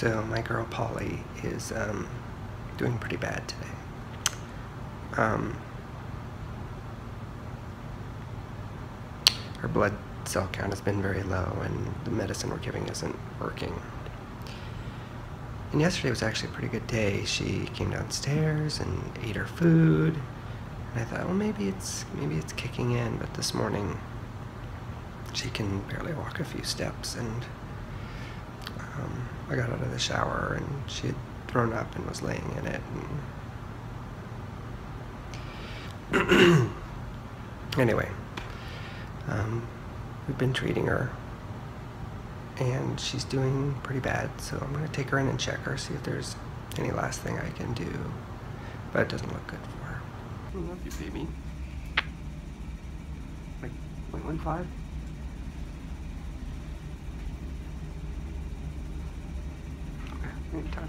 So my girl Polly is doing pretty bad today. Her blood cell count has been very low, and the medicine we're giving isn't working. And yesterday was actually a pretty good day. She came downstairs and ate her food, and I thought, well, maybe it's kicking in. But this morning, she can barely walk a few steps, and I got out of the shower, and she had thrown up and was laying in it. And anyway, we've been treating her, and she's doing pretty bad, so I'm going to take her in and check her, see if there's any last thing I can do, but it doesn't look good for her. I love you, baby. Like 0.15? Okay, anytime.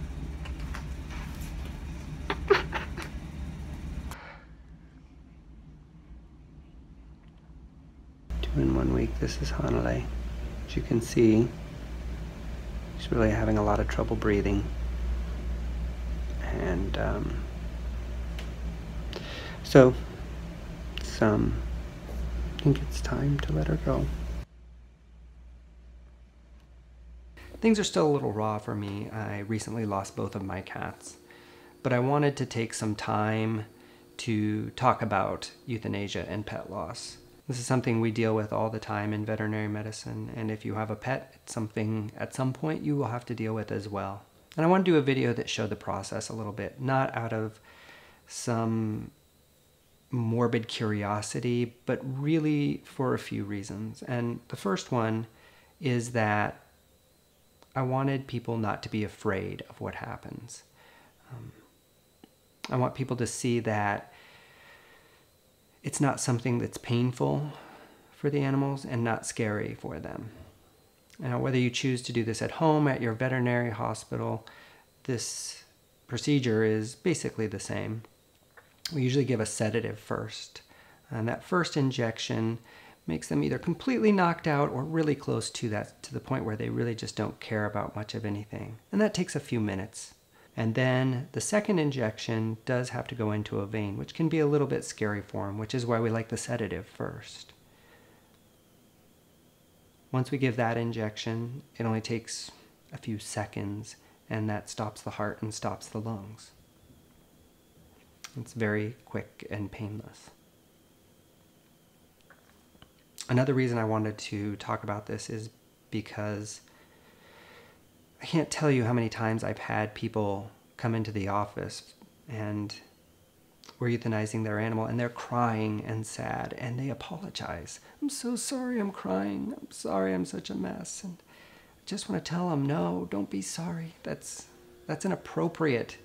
In 1 week, this is Hanalei. As you can see, she's really having a lot of trouble breathing, and so it's, I think it's time to let her go. Things are still a little raw for me. I recently lost both of my cats, but I wanted to take some time to talk about euthanasia and pet loss. This is something we deal with all the time in veterinary medicine, and if you have a pet, it's something at some point you will have to deal with as well. And I want to do a video that showed the process a little bit, not out of some morbid curiosity, but really for a few reasons. And the first one is that I wanted people not to be afraid of what happens. I want people to see that it's not something that's painful for the animals and not scary for them. Now, whether you choose to do this at home, at your veterinary hospital, this procedure is basically the same. We usually give a sedative first, and that first injection makes them either completely knocked out or really close to that, to the point where they really just don't care about much of anything. And that takes a few minutes. And then the second injection does have to go into a vein, which can be a little bit scary for them, which is why we like the sedative first. Once we give that injection, it only takes a few seconds, and that stops the heart and stops the lungs. It's very quick and painless. Another reason I wanted to talk about this is because I can't tell you how many times I've had people come into the office and we're euthanizing their animal, and they're crying and sad, and they apologize. I'm so sorry I'm crying. I'm sorry I'm such a mess. And I just want to tell them, no, don't be sorry. That's an appropriate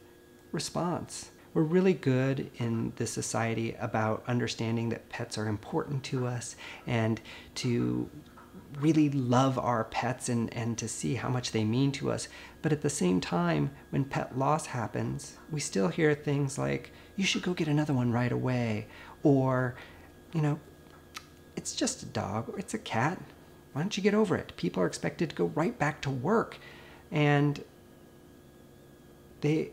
response. We're really good in this society about understanding that pets are important to us, and to really love our pets and to see how much they mean to us. But at the same time, when pet loss happens, we still hear things like, you should go get another one right away, or, you know, it's just a dog, or it's a cat, why don't you get over it? People are expected to go right back to work, and they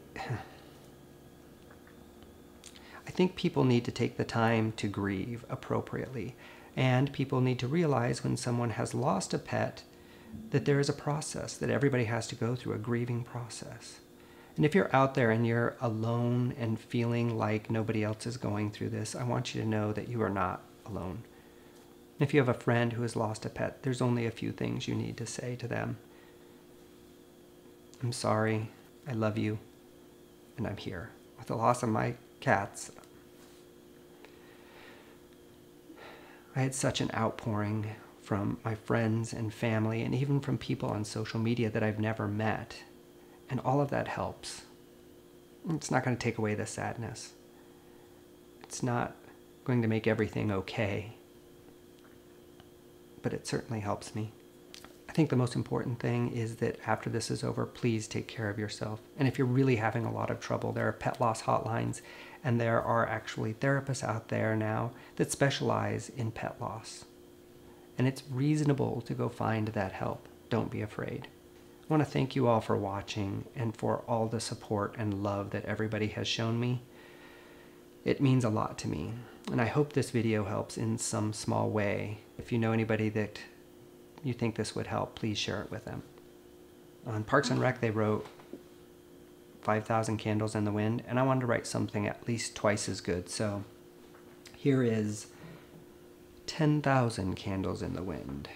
I think people need to take the time to grieve appropriately. And people need to realize when someone has lost a pet that there is a process, that everybody has to go through a grieving process. And if you're out there and you're alone and feeling like nobody else is going through this, I want you to know that you are not alone. If you have a friend who has lost a pet, there's only a few things you need to say to them. I'm sorry, I love you, and I'm here. With the loss of my cats, I had such an outpouring from my friends and family, and even from people on social media that I've never met. And all of that helps. It's not going to take away the sadness. It's not going to make everything okay. But it certainly helps me. I think the most important thing is that after this is over, please take care of yourself. And if you're really having a lot of trouble, there are pet loss hotlines, and there are actually therapists out there now that specialize in pet loss. And it's reasonable to go find that help. Don't be afraid. I I want to thank you all for watching and for all the support and love that everybody has shown me. It means a lot to me, and I hope this video helps in some small way. If you know anybody that you think this would help, please share it with them. On Parks and Rec, they wrote 5,000 Candles in the Wind, and I wanted to write something at least twice as good, so here is 10,000 Candles in the Wind.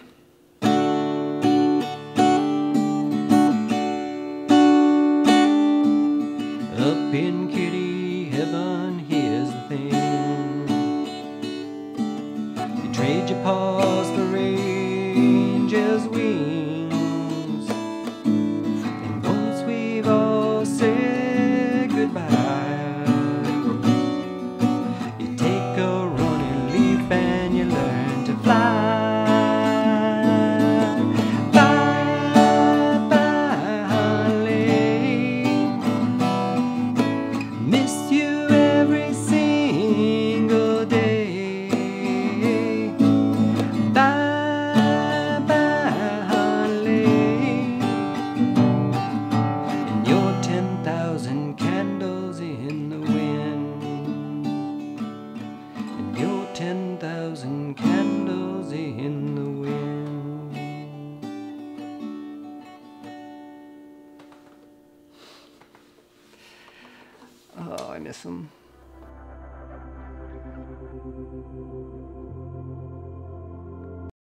Up in kitty heaven, here's the thing. You trade your paws for angels' wings, and once we've all said goodbye, you take a running leap and you learn to fly. I miss them.